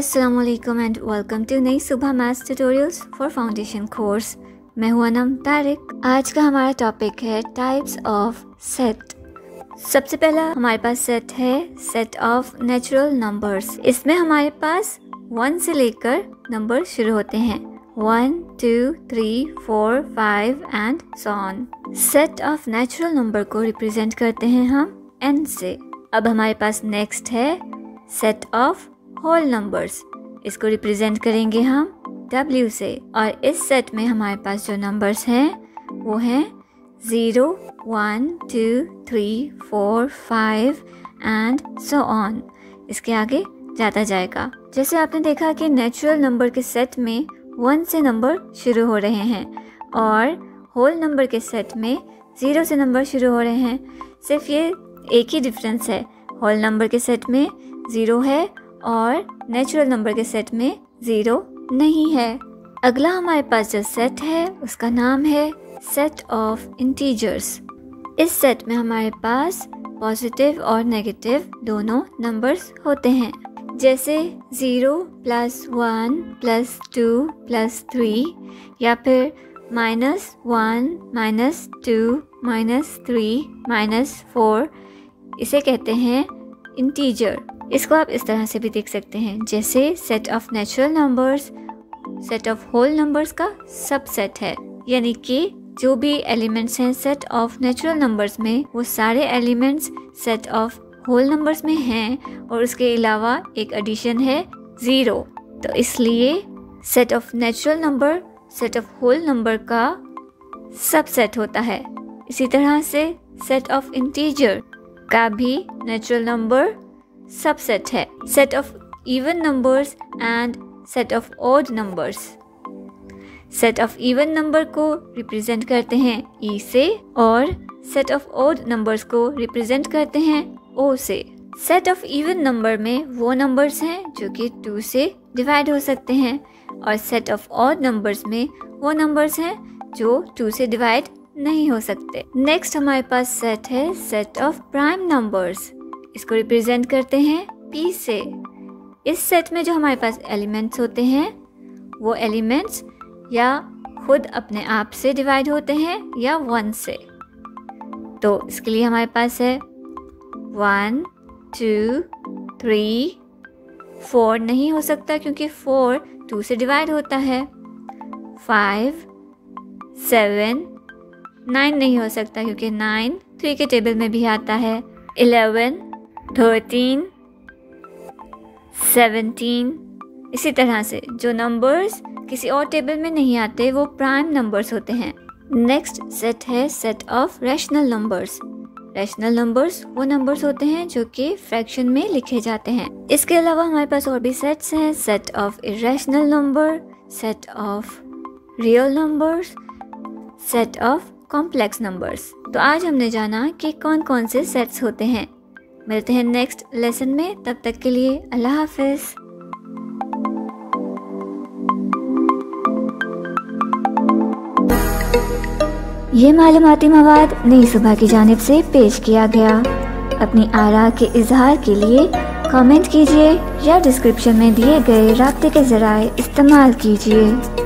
Assalamualaikum and welcome to Nai Subah maths tutorials for foundation course. मैं हूं अनम तारिक। आज का हमारा टॉपिक है टाइप्स ऑफ सेट। सबसे पहला हमारे पास सेट है सेट ऑफ नेचुरल नंबर्स। इसमें हमारे पास 1 से लेकर नंबर शुरू होते हैं 1, 2, 3, 4, 5 and so on. Set of natural number को रिप्रेजेंट करते हैं हम n से। अब हमारे पास नेक्स्ट है सेट ऑफ होल नंबर्स। इसको रिप्रेजेंट करेंगे हम W से। और इस सेट में हमारे पास जो नंबर्स हैं वो हैं 0, 1, 2, 3, 4, 5 एंड सो ऑन। इसके आगे जाता जाएगा। जैसे आपने देखा कि नेचुरल नंबर के सेट में 1 से नंबर शुरू हो रहे हैं और होल नंबर के सेट में 0 से नंबर शुरू हो रहे हैं। सिर्फ ये एक ही डिफरेंस है, होल नंबर के सेट में 0 है और नेचुरल नंबर के सेट में 0 नहीं है। अगला हमारे पास जो सेट है उसका नाम है सेट ऑफ इंटीजर्स। इस सेट में हमारे पास पॉजिटिव और नेगेटिव दोनों नंबर्स होते हैं। जैसे 0 + 1 + 2 + 3 या फिर -1 - 2 - 3 - 4। इसे कहते हैं इंटीजर। इसको आप इस तरह से भी देख सकते हैं, जैसे set of natural numbers set of whole numbers का सबसेट है, यानी कि जो भी एलिमेंट्स हैं सेट ऑफ नेचुरल नंबर्स में वो सारे elements set of whole numbers में हैं और उसके अलावा एक एडिशन है 0। तो इसलिए set of natural number set of whole number का सबसेट होता है। इसी तरह से सेट ऑफ इंटीजर का भी नेचुरल नंबर सबसेट है। Set of even numbers and set of odd numbers. Set of even number को रिप्रेजेंट करते हैं ई से और सेट ऑफ ऑड नंबर्स को रिप्रेजेंट करते हैं ओ से। सेट ऑफ इवन नंबर में वो नंबर्स हैं जो कि 2 से डिवाइड हो सकते हैं और सेट ऑफ ऑड नंबर्स में वो नंबर्स हैं जो 2 से डिवाइड नहीं हो सकते। नेक्स्ट हमारे पास सेट है सेट ऑफ प्राइम नंबर्स। इसको रिप्रेजेंट करते हैं P से। इस सेट में जो हमारे पास एलिमेंट्स होते हैं वो एलिमेंट्स या खुद अपने आप से डिवाइड होते हैं या 1 से। तो इसके लिए हमारे पास है 1, 2, 3, 4 नहीं हो सकता क्योंकि 4 2 से डिवाइड होता है। 5, 7, 9 नहीं हो सकता क्योंकि 9 3 के टेबल में भी आता है। 11, 13, 17 इसी तरह से जो नंबर्स किसी और टेबल में नहीं आते वो प्राइम नंबर्स होते हैं। नेक्स्ट सेट है set of rational numbers. Rational numbers वो नंबर्स होते हैं जो कि फ्रैक्शन में लिखे जाते हैं। इसके अलावा हमारे पास और भी सेट्स हैं set of irrational number set of real numbers set of complex numbers. तो आज हमने जाना कि कौन कौन से सेट्स होते हैं। मिलते हैं नेक्स्ट लेसन में, तब तक के लिए अल्लाह हाफिज। ये मालूमाती मवाद नई सुबह की जानिब से पेश किया गया। अपनी आरा के इजहार के लिए कमेंट कीजिए या डिस्क्रिप्शन में दिए गए राब्ते के जराए इस्तेमाल कीजिए।